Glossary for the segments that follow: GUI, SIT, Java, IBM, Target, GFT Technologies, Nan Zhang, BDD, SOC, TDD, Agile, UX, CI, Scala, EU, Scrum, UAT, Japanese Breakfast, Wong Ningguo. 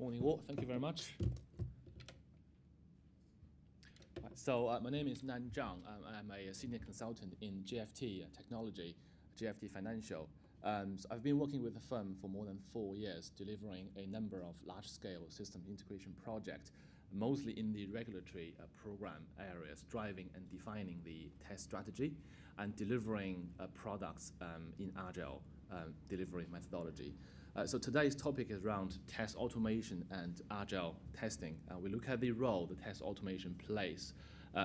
Wong Ningguo, thank you very much. So my name is Nan Zhang. I'm a senior consultant in GFT Technology, GFT Financial. So I've been working with the firm for more than 4 years, delivering a number of large-scale system integration projects, mostly in the regulatory program areas, driving and defining the test strategy and delivering products in agile delivery methodology. So today's topic is around test automation and agile testing. We look at the role the test automation plays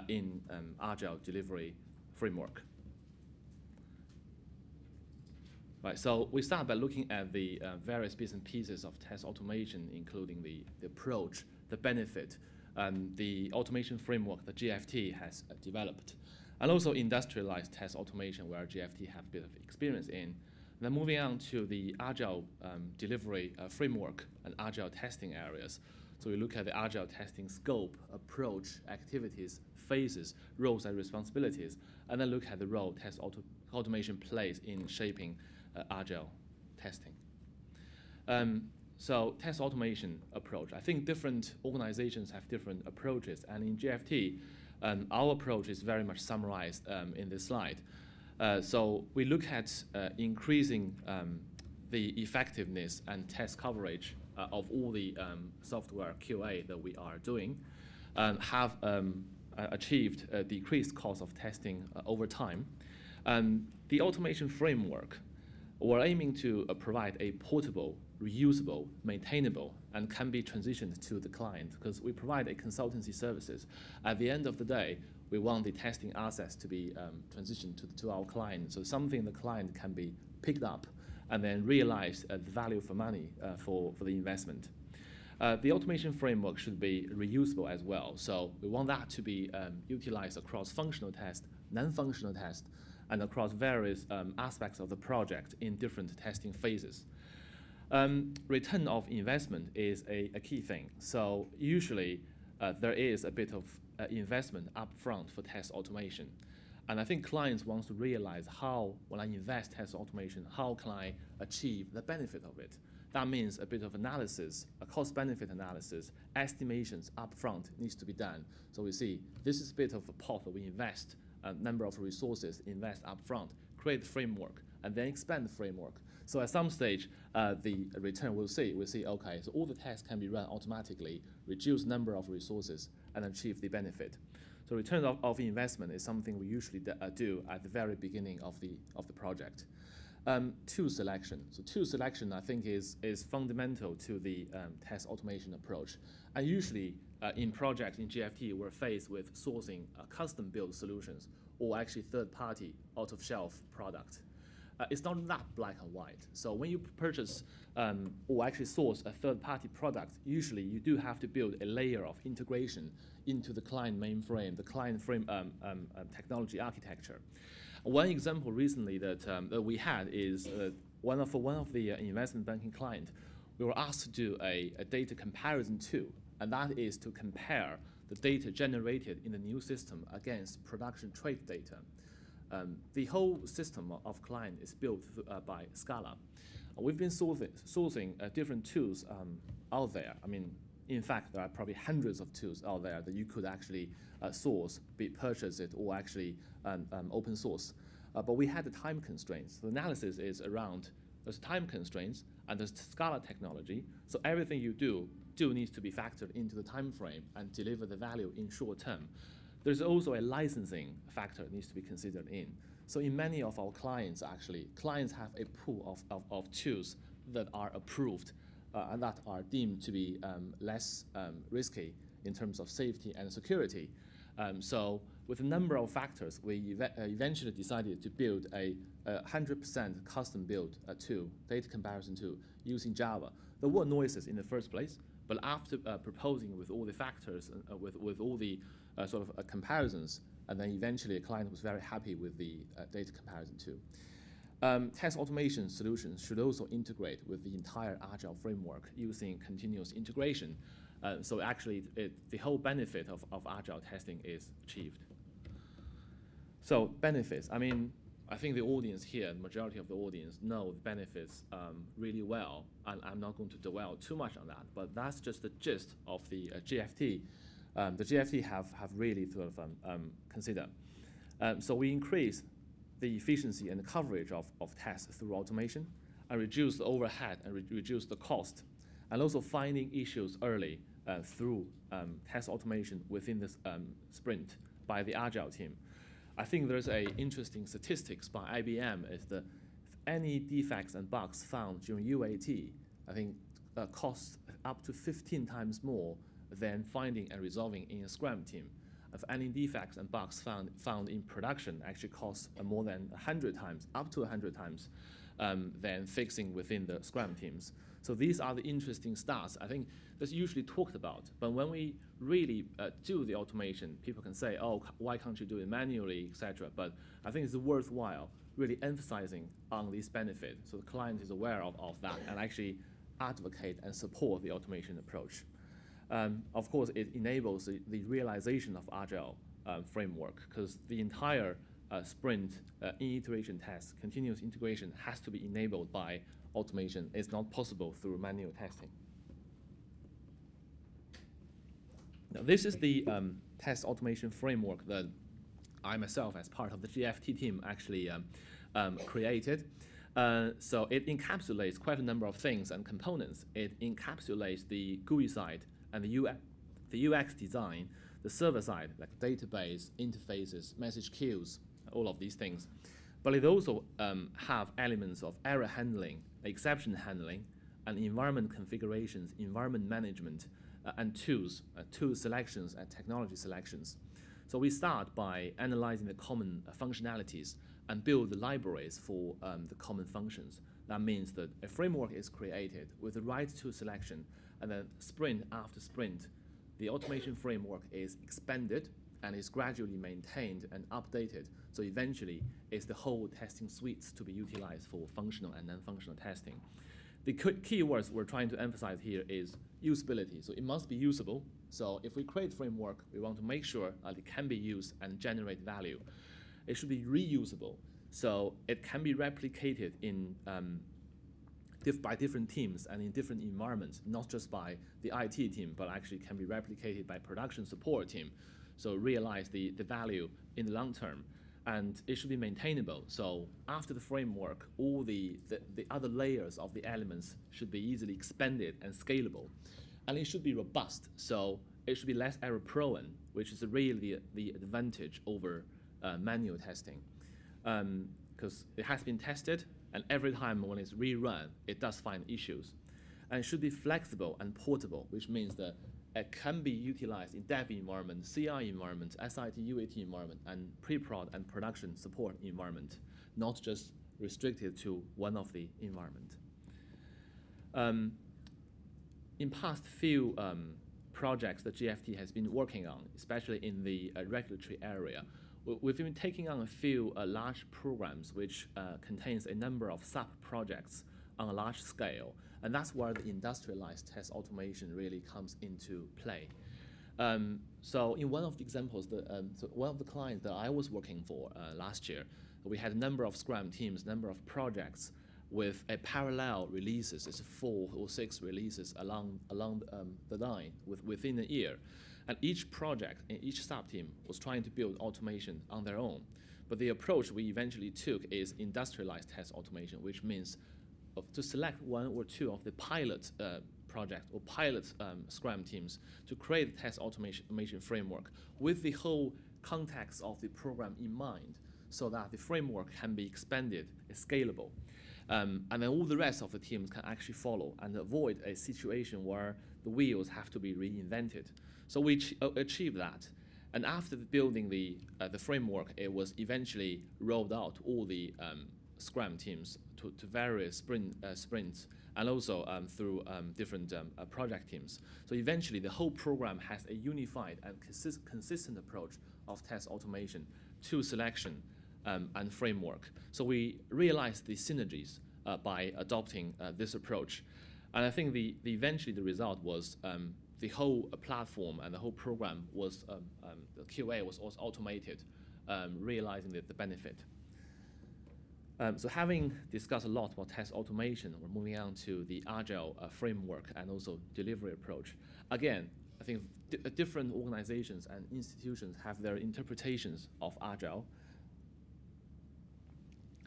in agile delivery framework. Right, so we start by looking at the various bits and pieces of test automation, including the approach, the benefit, the automation framework that GFT has developed, and also industrialized test automation where GFT have a bit of experience in. Then moving on to the agile delivery framework and agile testing areas. So we look at the agile testing scope, approach, activities, phases, roles and responsibilities, and then look at the role test automation plays in shaping agile testing. So test automation approach. I think different organizations have different approaches, and in GFT, our approach is very much summarized in this slide. So we look at increasing the effectiveness and test coverage of all the software QA that we are doing, have achieved a decreased cost of testing over time. The automation framework, we're aiming to provide a portable, reusable, maintainable, and can be transitioned to the client because we provide a consultancy services. At the end of the day, we want the testing assets to be transitioned to our client. So something the client can be picked up and then realize the value for money for the investment. The automation framework should be reusable as well. So we want that to be utilized across functional tests, non-functional tests, and across various aspects of the project in different testing phases. Return of investment is a key thing. So usually there is a bit of investment upfront for test automation. And I think clients want to realize how, when I invest test automation, how can I achieve the benefit of it? That means a bit of analysis, a cost-benefit analysis, estimations upfront needs to be done. So we see this is a bit of a pot that we invest, a number of resources invest upfront, create the framework, and then expand the framework. So at some stage, the return we'll see, okay, so all the tests can be run automatically, reduce number of resources, and achieve the benefit. So return of investment is something we usually do at the very beginning of the project. Tool selection. So tool selection, I think, is fundamental to the test automation approach. And usually in projects in GFT, we're faced with sourcing custom-built solutions or actually third-party out-of-shelf product. It's not that black and white. So when you purchase or actually source a third-party product, usually you do have to build a layer of integration into the client mainframe, the client frame technology architecture. One example recently that, that we had is one of the investment banking client. We were asked to do a data comparison tool, and that is to compare the data generated in the new system against production trade data. The whole system of client is built by Scala. We've been sourcing different tools out there. I mean, in fact, there are probably hundreds of tools out there that you could actually source, be purchase it, or actually open source. But we had the time constraints. The analysis is around there's time constraints and there's Scala technology. So everything you do needs to be factored into the time frame and deliver the value in short term. There's also a licensing factor that needs to be considered in. So in many of our clients, actually, clients have a pool of tools that are approved and that are deemed to be less risky in terms of safety and security. So with a number of factors, we eventually decided to build a 100% custom-built tool, data comparison tool, using Java. There were noises in the first place, but after proposing with all the factors, with all the sort of comparisons, and then eventually a client was very happy with the data comparison too. Test automation solutions should also integrate with the entire agile framework using continuous integration. So actually, the whole benefit of agile testing is achieved. So benefits, I mean, I think the audience here, the majority of the audience, know the benefits really well, and I'm not going to dwell too much on that, but that's just the gist of the GFT. The GFT have really sort of considered. So we increase the efficiency and the coverage of tasks through automation, and reduce the overhead and reduce the cost, and also finding issues early through test automation within this sprint by the Agile team. I think there's an interesting statistics by IBM is that any defects and bugs found during UAT, I think costs up to 15 times more than finding and resolving in a Scrum team. If any defects and bugs found in production actually costs more than 100 times, up to 100 times, than fixing within the Scrum teams. So these are the interesting stats, I think, that's usually talked about. But when we really do the automation, people can say, oh, why can't you do it manually, etc. But I think it's worthwhile really emphasizing on this benefit, so the client is aware of that and actually advocate and support the automation approach. Of course, it enables the realization of Agile framework, because the entire sprint in iteration test, continuous integration has to be enabled by automation. It's not possible through manual testing. Now, this is the test automation framework that I myself, as part of the GFT team, actually created. So it encapsulates quite a number of things and components. It encapsulates the GUI side and the UX design, the server side, like database, interfaces, message queues, all of these things. But it also have elements of error handling, exception handling, and environment configurations, environment management, and tools, tool selections, and technology selections. So we start by analyzing the common functionalities and build the libraries for the common functions. That means that a framework is created with the right tool selection, and then sprint after sprint, the automation framework is expanded and is gradually maintained and updated. So eventually, it's the whole testing suites to be utilized for functional and non-functional testing. The keywords we're trying to emphasize here is usability. So it must be usable. So if we create framework, we want to make sure that it can be used and generate value. It should be reusable. So it can be replicated in by different teams and in different environments, not just by the IT team, but actually can be replicated by production support team. So realize the value in the long term. And it should be maintainable. So after the framework, all the other layers of the elements should be easily expanded and scalable. And it should be robust. So it should be less error prone, which is really the advantage over manual testing. Because it has been tested, and every time when it's rerun, it does find issues. And it should be flexible and portable, which means that it can be utilized in dev environment, CI environment, SIT, UAT environment, and pre-prod and production support environment, not just restricted to one of the environment. In past few projects that GFT has been working on, especially in the regulatory area, we've been taking on a few large programs which contains a number of sub-projects on a large scale. And that's where the industrialized test automation really comes into play. So in one of the examples, so one of the clients that I was working for last year, we had a number of Scrum teams, number of projects with a parallel releases. It's 4 or 6 releases along the line within a year. And each project and each sub-team was trying to build automation on their own. But the approach we eventually took is industrialized test automation, which means to select 1 or 2 of the pilot project or pilot Scrum teams to create the test automation framework with the whole context of the program in mind, so that the framework can be expanded, scalable. And then all the rest of the teams can actually follow and avoid a situation where the wheels have to be reinvented. So we achieved that. And after building the framework, it was eventually rolled out to all the Scrum teams to various sprints, and also through different project teams. So eventually, the whole program has a unified and consistent approach of test automation, tool selection, and framework. So we realized the synergies by adopting this approach. And I think eventually the result was the whole platform and the whole program was, the QA was also automated, realizing the benefit. So having discussed a lot about test automation, we're moving on to the Agile framework and also delivery approach. Again, I think different organizations and institutions have their interpretations of Agile.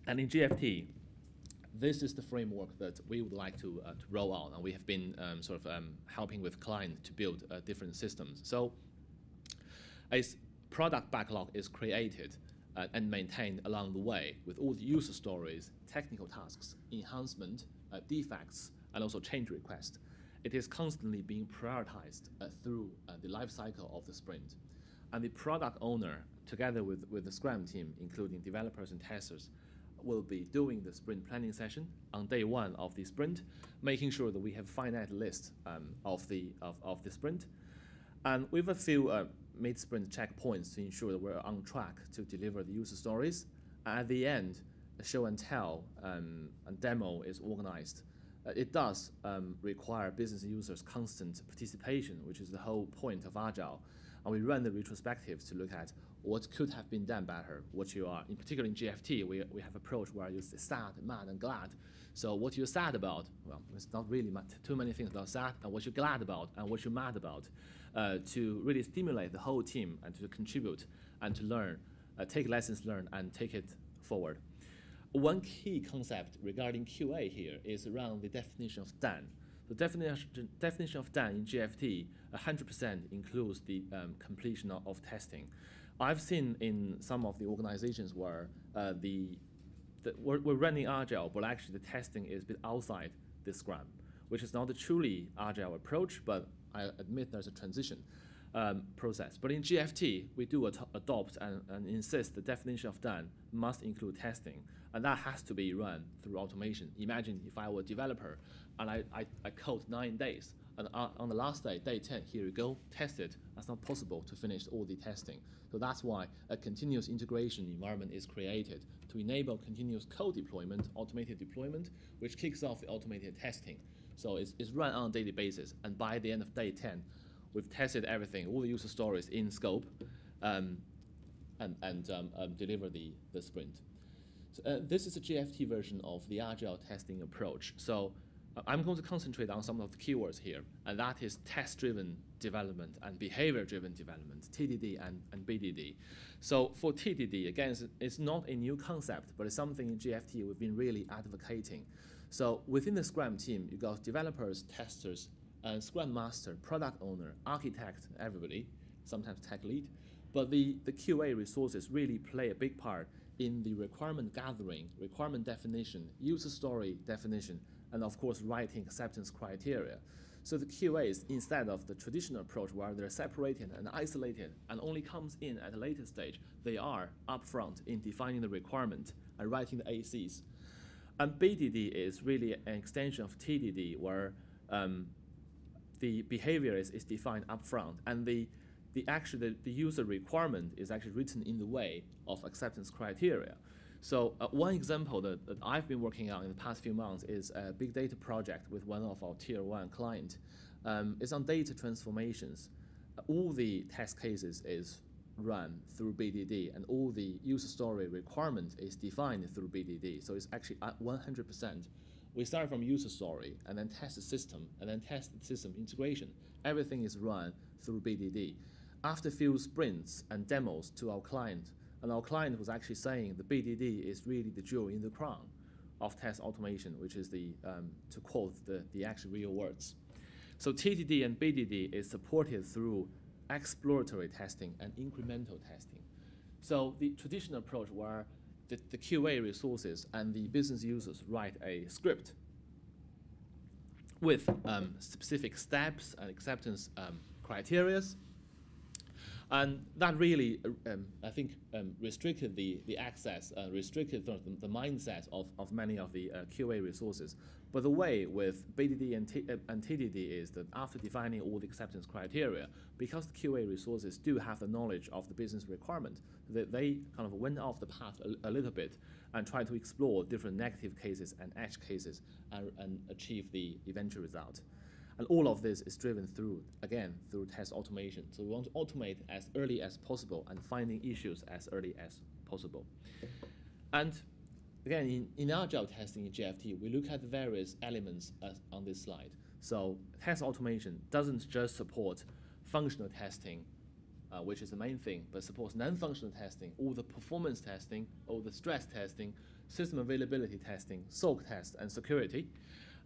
And in GFT, this is the framework that we would like to roll out. And we have been helping with clients to build different systems. So a product backlog is created and maintained along the way with all the user stories, technical tasks, enhancement, defects, and also change requests. It is constantly being prioritized through the life cycle of the sprint. And the product owner, together with the Scrum team, including developers and testers, will be doing the sprint planning session on day one of the sprint, making sure that we have a finite list of the sprint. And with a few mid-sprint checkpoints to ensure that we're on track to deliver the user stories. At the end, the show and tell and demo is organized. It does require business users' constant participation, which is the whole point of Agile. And we run the retrospectives to look at what could have been done better, what you are. In particular in GFT, we have approach where you're sad, mad, and glad. So what you're sad about, well, it's not really too many things that are sad, and what you're glad about, and what you're mad about, to really stimulate the whole team and to contribute and to learn, take lessons learned and take it forward. One key concept regarding QA here is around the definition of done. The definition of done in GFT 100% includes the completion of testing. I've seen in some of the organizations where we're running Agile, but actually the testing is a bit outside the Scrum, which is not a truly Agile approach, but I admit there's a transition process. But in GFT, we do adopt and insist the definition of done must include testing. And that has to be run through automation. Imagine if I were a developer and I code 9 days, and on the last day, day 10, here you go, test it. That's not possible to finish all the testing. So that's why a continuous integration environment is created to enable continuous code deployment, automated deployment, which kicks off the automated testing. So it's run on a daily basis. And by the end of day 10, we've tested everything, all the user stories in scope, and deliver the sprint. So, this is a GFT version of the Agile testing approach. So I'm going to concentrate on some of the keywords here, and that is test-driven development and behavior-driven development, TDD and BDD. So for TDD, again, it's not a new concept, but it's something in GFT we've been really advocating. So within the Scrum team, you've got developers, testers, Scrum Master, product owner, architect, everybody, sometimes tech lead. But the QA resources really play a big part in the requirement gathering, requirement definition, user story definition, and of course writing acceptance criteria. So the QAs, instead of the traditional approach where they're separated and isolated and only comes in at a later stage, they are upfront in defining the requirement and writing the ACs. And BDD is really an extension of TDD where the behavior is defined upfront, and the user requirement is actually written in the way of acceptance criteria. So one example that I've been working on in the past few months is a big data project with one of our tier one clients. It's on data transformations. All the test cases is run through BDD, and all the user story requirement is defined through BDD. So it's actually at 100%. We start from user story, and then test the system, and then test the system integration. Everything is run through BDD. After a few sprints and demos to our client, and our client was actually saying the BDD is really the jewel in the crown of test automation, which is the, to quote the actual real words. So TDD and BDD is supported through exploratory testing and incremental testing. So the traditional approach where the QA resources and the business users write a script with specific steps and acceptance criteria. And that really, I think, restricted the access, restricted the mindset of many of the QA resources. But the way with BDD and TDD is that after defining all the acceptance criteria, because the QA resources do have the knowledge of the business requirement, they kind of went off the path a little bit and tried to explore different negative cases and edge cases and achieve the eventual result. And all of this is driven through, again, through test automation. So we want to automate as early as possible and finding issues as early as possible. And Again, in agile testing in GFT, we look at various elements on this slide. So test automation doesn't just support functional testing, which is the main thing, but supports non-functional testing, all the performance testing, all the stress testing, system availability testing, SOC test, and security.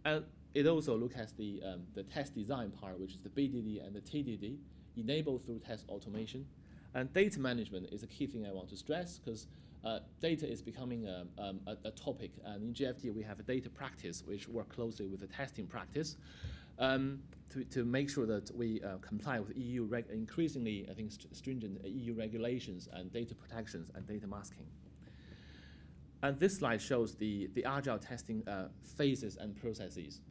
And it also looks at the test design part, which is the BDD and the TDD, enabled through test automation. And data management is a key thing I want to stress, because data is becoming a topic, and in GFT we have a data practice which works closely with the testing practice to make sure that we comply with EU increasingly, I think, stringent EU regulations and data protections and data masking. And this slide shows the agile testing phases and processes.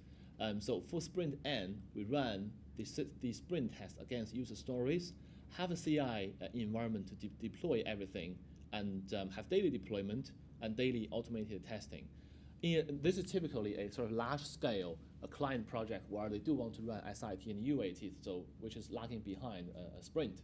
So for sprint N, we run the sprint test against user stories, have a CI environment to deploy everything, and have daily deployment and daily automated testing. This is typically a sort of large-scale client project where they do want to run SIT and UAT, so, which is lagging behind a sprint.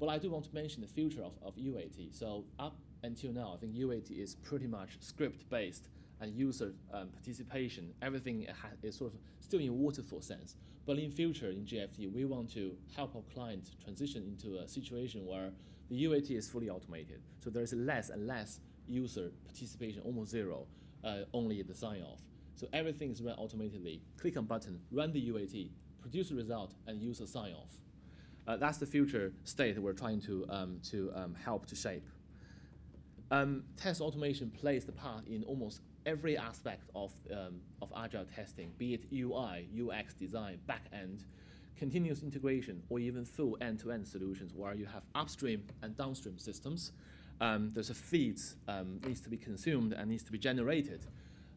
But I do want to mention the future of UAT. So up until now, I think UAT is pretty much script-based and user participation. Everything is sort of still in waterfall sense. But in future, in GFT, we want to help our client transition into a situation where the UAT is fully automated, so there is less and less user participation, almost zero, only the sign-off. So everything is run automatically. Click on button, run the UAT, produce the result, and user sign-off. That's the future state we're trying to help to shape. Test automation plays the part in almost every aspect of agile testing, be it UI, UX design, back-end, continuous integration, or even full end-to-end solutions where you have upstream and downstream systems. There's a feeds needs to be consumed and needs to be generated.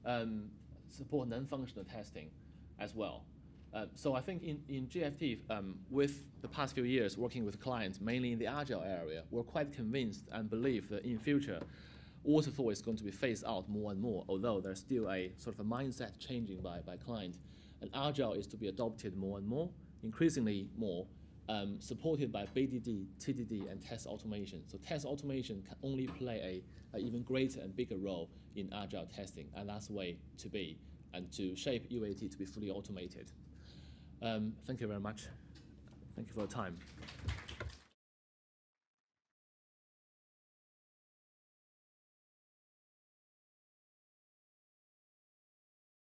Support non-functional testing as well. So I think in GFT, with the past few years working with clients, mainly in the agile area, we're quite convinced and believe that in future, waterfall is going to be phased out more and more, although there's still a sort of a mindset changing by client. And agile is to be adopted more and more, increasingly more, supported by BDD, TDD, and test automation. So test automation can only play an even greater and bigger role in agile testing, and that's the way to be, and to shape UAT to be fully automated. Thank you very much. Thank you for your time.